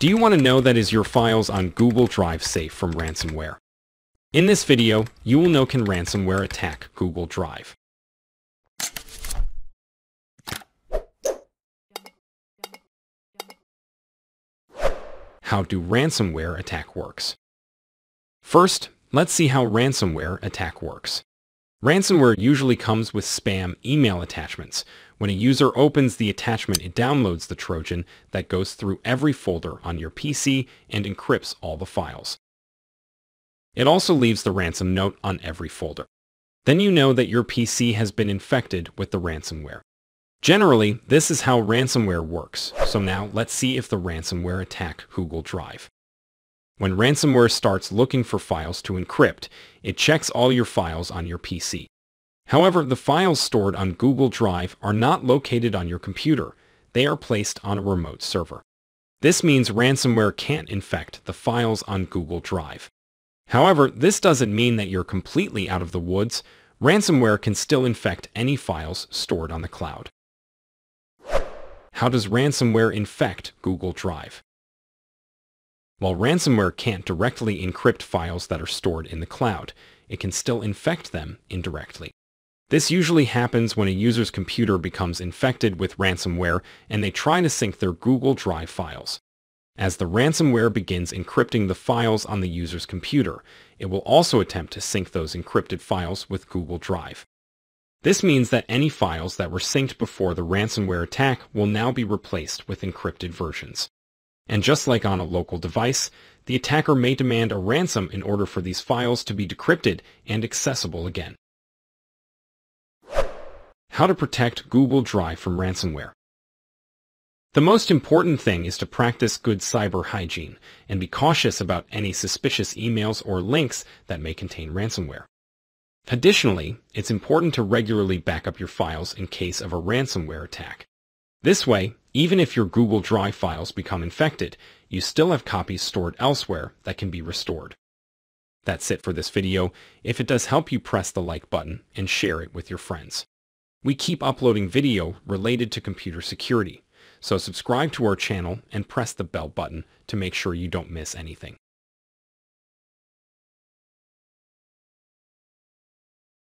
Do you want to know that is your files on Google Drive safe from ransomware? In this video, you will know can ransomware attack Google Drive. How do ransomware attack works? First, let's see how ransomware attack works. Ransomware usually comes with spam email attachments. When a user opens the attachment, it downloads the Trojan that goes through every folder on your PC and encrypts all the files. It also leaves the ransom note on every folder. Then you know that your PC has been infected with the ransomware. Generally, this is how ransomware works. So now let's see if the ransomware attack Google Drive. When ransomware starts looking for files to encrypt, it checks all your files on your PC. However, the files stored on Google Drive are not located on your computer. They are placed on a remote server. This means ransomware can't infect the files on Google Drive. However, this doesn't mean that you're completely out of the woods. Ransomware can still infect any files stored on the cloud. How does ransomware infect Google Drive? While ransomware can't directly encrypt files that are stored in the cloud, it can still infect them indirectly. This usually happens when a user's computer becomes infected with ransomware and they try to sync their Google Drive files. As the ransomware begins encrypting the files on the user's computer, it will also attempt to sync those encrypted files with Google Drive. This means that any files that were synced before the ransomware attack will now be replaced with encrypted versions. And just like on a local device, the attacker may demand a ransom in order for these files to be decrypted and accessible again. How to protect Google Drive from ransomware. The most important thing is to practice good cyber hygiene and be cautious about any suspicious emails or links that may contain ransomware. Additionally, it's important to regularly back up your files in case of a ransomware attack. This way, even if your Google Drive files become infected, you still have copies stored elsewhere that can be restored. That's it for this video. If it does help you, press the like button and share it with your friends. We keep uploading video related to computer security, so subscribe to our channel and press the bell button to make sure you don't miss anything.